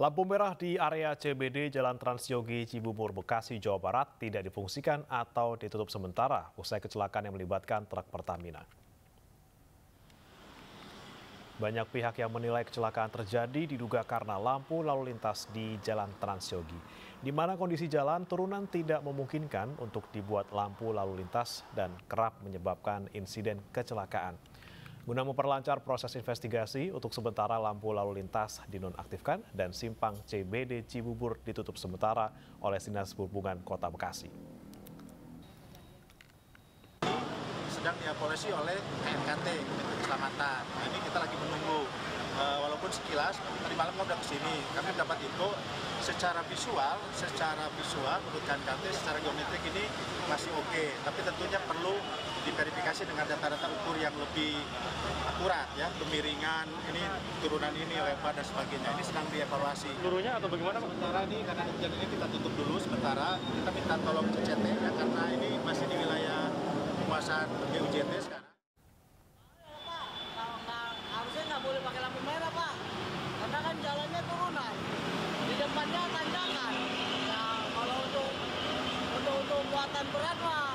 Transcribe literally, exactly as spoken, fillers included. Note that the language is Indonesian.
Lampu merah di area C B D Jalan Transyogi Cibubur, Bekasi, Jawa Barat tidak difungsikan atau ditutup sementara usai kecelakaan yang melibatkan truk Pertamina. Banyak pihak yang menilai kecelakaan terjadi diduga karena lampu lalu lintas di Jalan Transyogi, di mana kondisi jalan turunan tidak memungkinkan untuk dibuat lampu lalu lintas dan kerap menyebabkan insiden kecelakaan. Guna memperlancar proses investigasi, untuk sementara lampu lalu lintas dinonaktifkan dan simpang C B D Cibubur ditutup sementara oleh Dinas Perhubungan Kota Bekasi. Sedang diapolisi oleh K N K T, Komite Keselamatan. Nah, ini kita lagi menunggu, e, walaupun sekilas tadi malam kami sudah kesini, kami mendapat info secara visual, secara visual menurut K N K T, secara geometrik ini masih oke, okay. Tapi tentunya perlu diverifikasi dengan data-data ukur yang lebih akurat, ya, kemiringan, ini turunan ini, lebar dan sebagainya. Ini sedang dievaluasi. Seluruhnya atau bagaimana? Sementara ini karena hujan ini kita tutup dulu sementara. Kita minta tolong C J T ya, karena ini masih di wilayah penguasaan B U J T sekarang. Pak, harusnya nggak boleh pakai lampu merah, Pak, karena kan jalannya turunan, di depannya tanjakan. Nah, kalau untuk untuk untuk muatan berat, Pak.